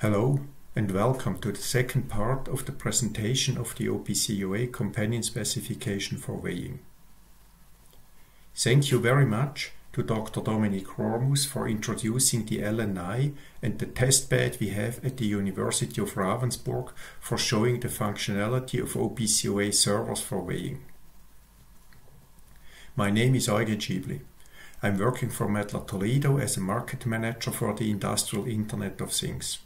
Hello and welcome to the second part of the presentation of the OPC UA Companion Specification for Weighing. Thank you very much to Dr. Dominik Kromus for introducing the LNI and the testbed we have at the University of Ravensburg for showing the functionality of OPC UA servers for weighing. My name is Eugen Schibli. I'm working for Mettler Toledo as a market manager for the Industrial Internet of Things.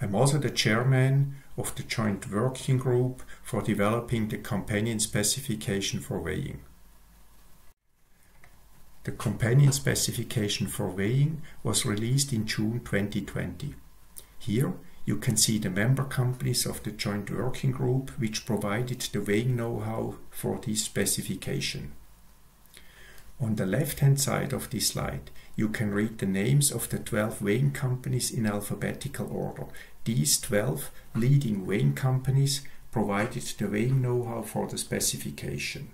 I'm also the chairman of the joint working group for developing the Companion Specification for Weighing. The Companion Specification for Weighing was released in June 2020. Here you can see the member companies of the joint working group which provided the weighing know-how for this specification. On the left-hand side of this slide, you can read the names of the 12 weighing companies in alphabetical order. These 12 leading weighing companies provided the weighing know-how for the specification.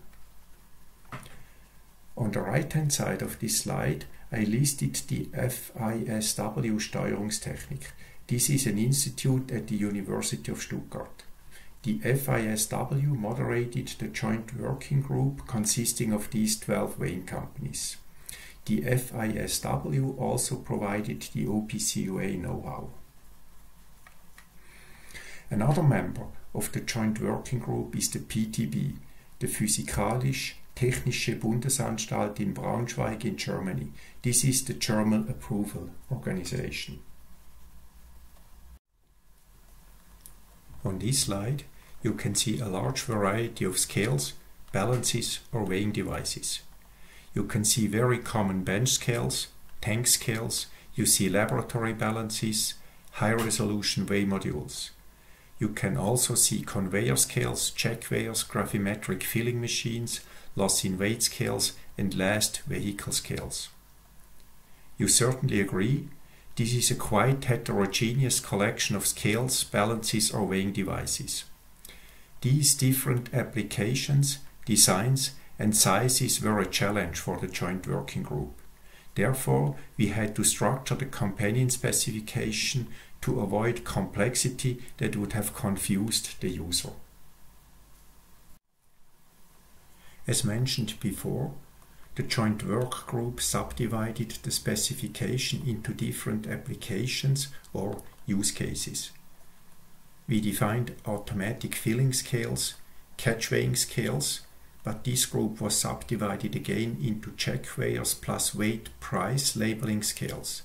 On the right-hand side of this slide, I listed the FISW Steuerungstechnik. This is an institute at the University of Stuttgart. The FISW moderated the joint working group consisting of these 12 weighing companies. The FISW also provided the OPC UA know-how. Another member of the joint working group is the PTB, the Physikalisch-Technische Bundesanstalt in Braunschweig in Germany. This is the German approval organization. On this slide, you can see a large variety of scales, balances or weighing devices. You can see very common bench scales, tank scales, you see laboratory balances, high-resolution weigh modules. You can also see conveyor scales, check weighers, gravimetric filling machines, loss in weight scales and last, vehicle scales. You certainly agree, this is a quite heterogeneous collection of scales, balances or weighing devices. These different applications, designs and sizes were a challenge for the joint working group. Therefore, we had to structure the companion specification to avoid complexity that would have confused the user. As mentioned before, the joint work group subdivided the specification into different applications or use cases. We defined automatic filling scales, catch weighing scales, but this group was subdivided again into check weighers plus weight price labeling scales.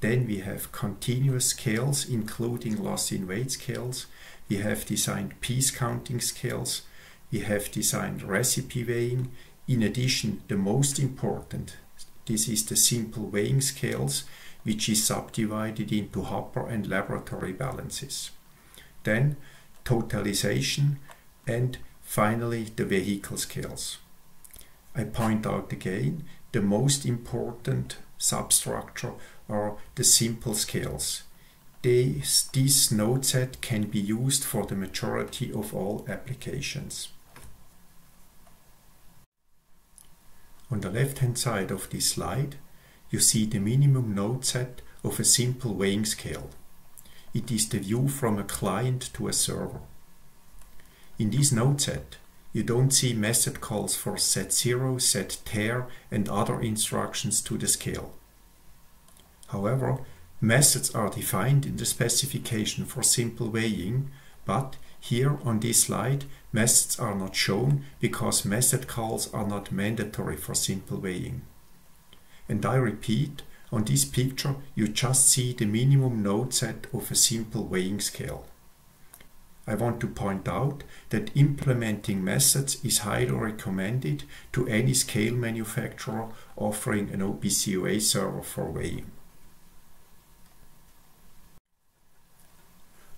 Then we have continuous scales including loss in weight scales, we have designed piece counting scales, we have designed recipe weighing. In addition, the most important, this is the simple weighing scales, which is subdivided into hopper and laboratory balances. Then totalization and finally the vehicle scales. I point out again, the most important substructure are the simple scales. This node set can be used for the majority of all applications. On the left-hand side of this slide, you see the minimum node set of a simple weighing scale. It is the view from a client to a server. In this node set, you don't see method calls for set0, setTear and other instructions to the scale. However, methods are defined in the specification for simple weighing, but here on this slide, methods are not shown because method calls are not mandatory for simple weighing. And I repeat, on this picture, you just see the minimum node set of a simple weighing scale. I want to point out that implementing methods is highly recommended to any scale manufacturer offering an OPC UA server for weighing.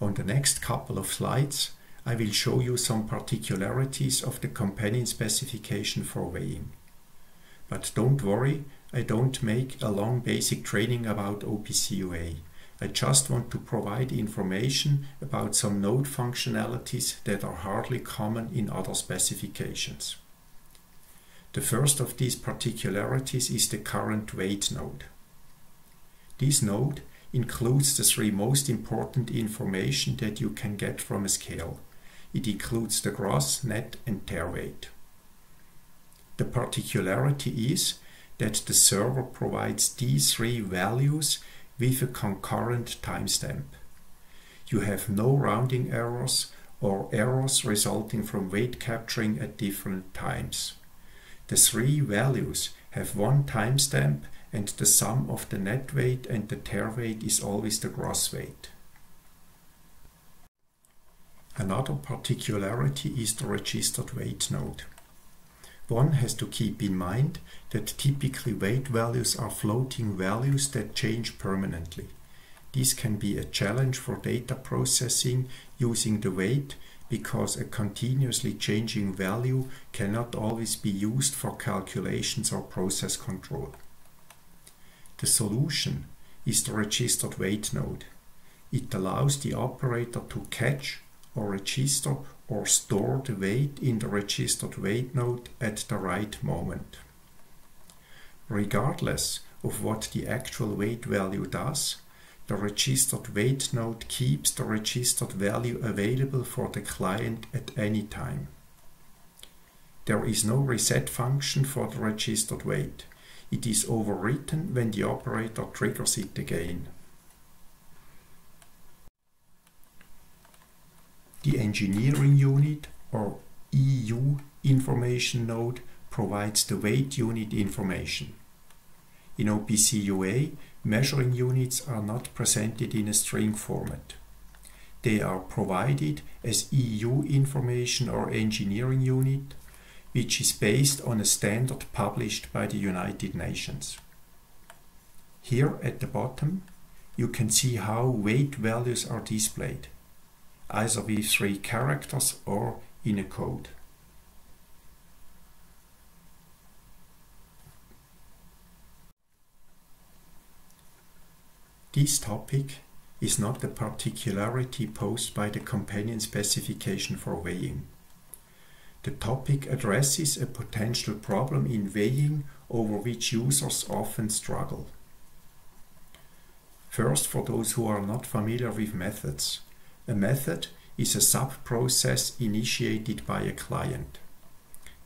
On the next couple of slides, I will show you some particularities of the companion specification for weighing. But don't worry, I don't make a long basic training about OPC UA. I just want to provide information about some node functionalities that are hardly common in other specifications. The first of these particularities is the current weight node. This node includes the three most important information that you can get from a scale. It includes the gross, net and tear weight. The particularity is that the server provides these three values with a concurrent timestamp. You have no rounding errors or errors resulting from weight capturing at different times. The three values have one timestamp, and the sum of the net weight and the tear weight is always the gross weight. Another particularity is the registered weight node. One has to keep in mind that typically weight values are floating values that change permanently. This can be a challenge for data processing using the weight, because a continuously changing value cannot always be used for calculations or process control. The solution is the registered weight node. It allows the operator to catch or register or store the weight in the registered weight node at the right moment. Regardless of what the actual weight value does, the registered weight node keeps the registered value available for the client at any time. There is no reset function for the registered weight. It is overwritten when the operator triggers it again. The engineering unit or EU information node provides the weight unit information. In OPC UA, measuring units are not presented in a string format. They are provided as EU information or engineering unit, which is based on a standard published by the United Nations. Here at the bottom, you can see how weight values are displayed, either with three characters or in a code. This topic is not the particularity posed by the Companion Specification for weighing. The topic addresses a potential problem in weighing over which users often struggle. First, for those who are not familiar with methods, a method is a sub-process initiated by a client.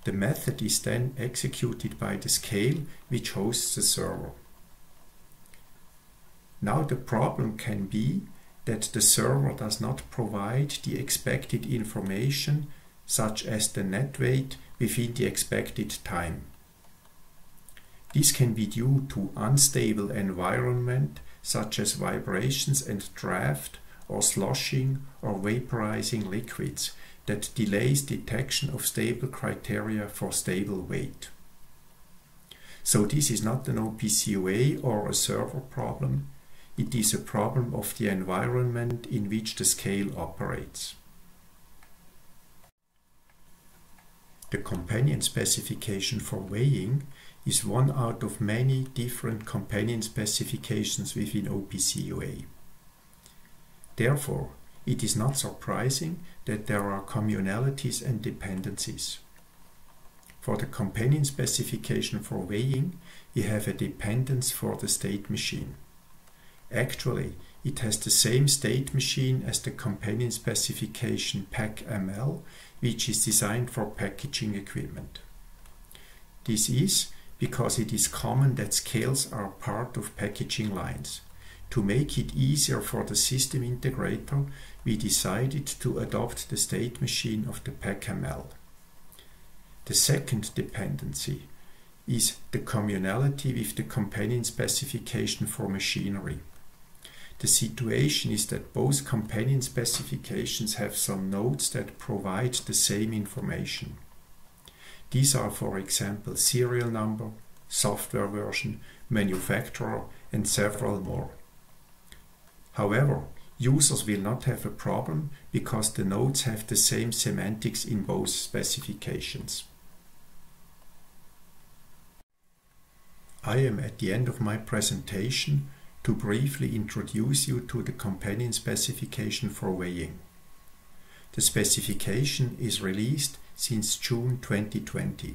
The method is then executed by the scale which hosts the server. Now the problem can be that the server does not provide the expected information, such as the net weight, within the expected time. This can be due to unstable environment, such as vibrations and draft, or sloshing or vaporizing liquids, that delays detection of stable criteria for stable weight. So this is not an OPC UA or a server problem. It is a problem of the environment in which the scale operates. The Companion Specification for weighing is one out of many different companion specifications within OPC UA. Therefore, it is not surprising that there are communalities and dependencies. For the Companion Specification for weighing, we have a dependence for the state machine. Actually, it has the same state machine as the Companion Specification PACML, which is designed for packaging equipment. This is because it is common that scales are part of packaging lines. To make it easier for the system integrator, we decided to adopt the state machine of the PECML. The second dependency is the communality with the Companion Specification for machinery. The situation is that both companion specifications have some nodes that provide the same information. These are, for example, serial number, software version, manufacturer, and several more. However, users will not have a problem because the nodes have the same semantics in both specifications. I am at the end of my presentation to briefly introduce you to the Companion Specification for weighing. The specification is released since June 2020.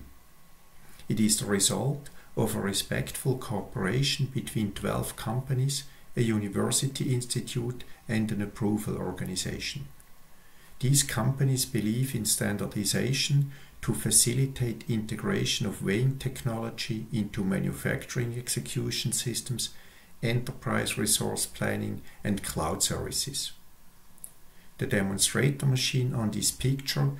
It is the result of a respectful cooperation between 12 companies a university institute, and an approval organization. These companies believe in standardization to facilitate integration of weighing technology into manufacturing execution systems, enterprise resource planning, and cloud services. The demonstrator machine on this picture